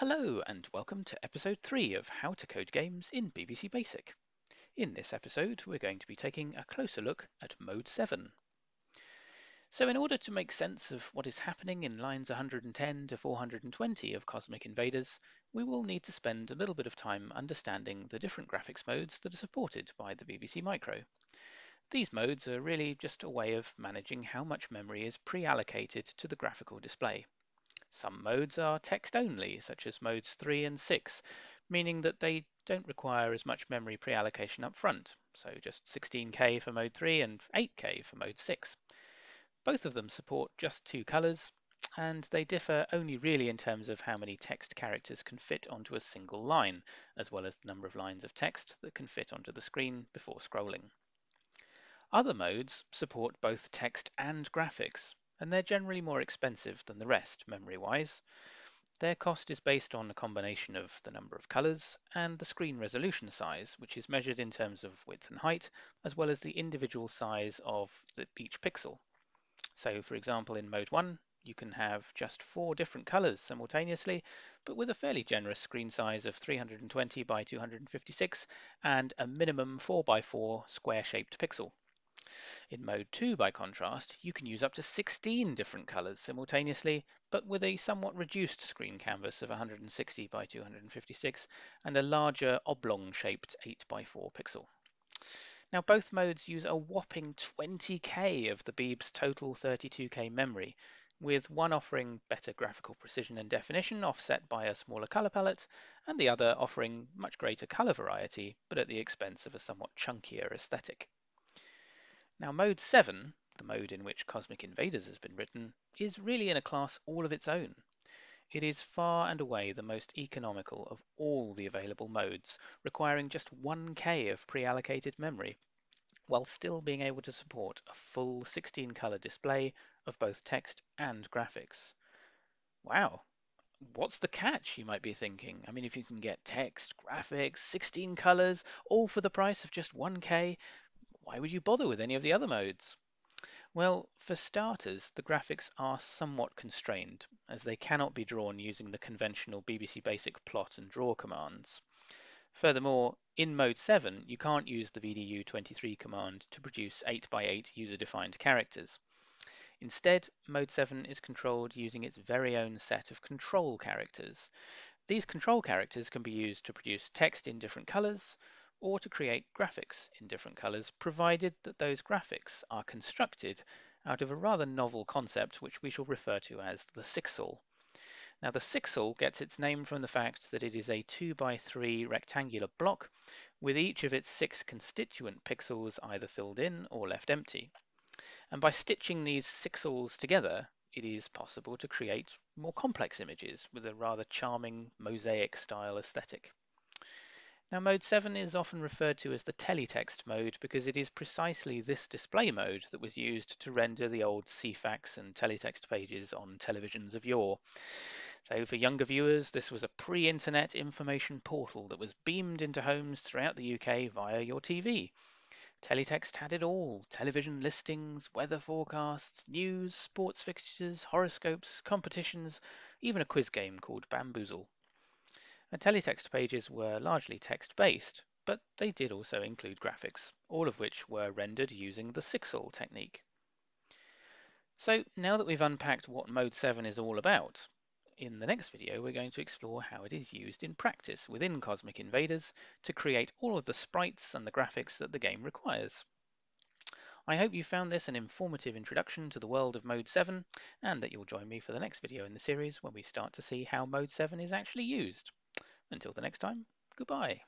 Hello and welcome to episode 3 of How to Code Games in BBC Basic. In this episode we're going to be taking a closer look at Mode 7. So in order to make sense of what is happening in lines 110 to 420 of Cosmic Invaders, we will need to spend a little bit of time understanding the different graphics modes that are supported by the BBC Micro. These modes are really just a way of managing how much memory is pre-allocated to the graphical display. Some modes are text only, such as modes 3 and 6, meaning that they don't require as much memory pre-allocation up front, so just 16K for mode 3 and 8K for mode 6. Both of them support just two colours, and they differ only really in terms of how many text characters can fit onto a single line, as well as the number of lines of text that can fit onto the screen before scrolling. Other modes support both text and graphics, and they're generally more expensive than the rest, memory-wise. Their cost is based on a combination of the number of colours and the screen resolution size, which is measured in terms of width and height, as well as the individual size of each pixel. So, for example, in Mode 1, you can have just 4 different colours simultaneously, but with a fairly generous screen size of 320 by 256 and a minimum 4x4 square-shaped pixel. In Mode 2, by contrast, you can use up to 16 different colours simultaneously, but with a somewhat reduced screen canvas of 160 by 256 and a larger oblong-shaped 8x4 pixel. Now, both modes use a whopping 20K of the BB's total 32K memory, with one offering better graphical precision and definition offset by a smaller colour palette, and the other offering much greater colour variety, but at the expense of a somewhat chunkier aesthetic. Now, Mode 7, the mode in which Cosmic Invaders has been written, is really in a class all of its own. It is far and away the most economical of all the available modes, requiring just 1K of pre-allocated memory, while still being able to support a full 16-colour display of both text and graphics. Wow! What's the catch, you might be thinking? I mean, if you can get text, graphics, 16 colours, all for the price of just 1K, why would you bother with any of the other modes? Well, for starters, the graphics are somewhat constrained, as they cannot be drawn using the conventional BBC Basic plot and draw commands. Furthermore, in Mode 7, you can't use the VDU23 command to produce 8x8 user-defined characters. Instead, Mode 7 is controlled using its very own set of control characters. These control characters can be used to produce text in different colours, or to create graphics in different colours, provided that those graphics are constructed out of a rather novel concept which we shall refer to as the sixel. Now, the sixel gets its name from the fact that it is a 2x3 rectangular block with each of its 6 constituent pixels either filled in or left empty. And by stitching these sixels together, it is possible to create more complex images with a rather charming mosaic-style aesthetic. Now, Mode 7 is often referred to as the Teletext mode because it is precisely this display mode that was used to render the old Ceefax and Teletext pages on televisions of yore. So for younger viewers, this was a pre-internet information portal that was beamed into homes throughout the UK via your TV. Teletext had it all: television listings, weather forecasts, news, sports fixtures, horoscopes, competitions, even a quiz game called Bamboozle. And teletext pages were largely text-based, but they did also include graphics, all of which were rendered using the sixel technique. So now that we've unpacked what Mode 7 is all about, in the next video we're going to explore how it is used in practice within Cosmic Invaders to create all of the sprites and the graphics that the game requires. I hope you found this an informative introduction to the world of Mode 7, and that you'll join me for the next video in the series when we start to see how Mode 7 is actually used. Until the next time, goodbye.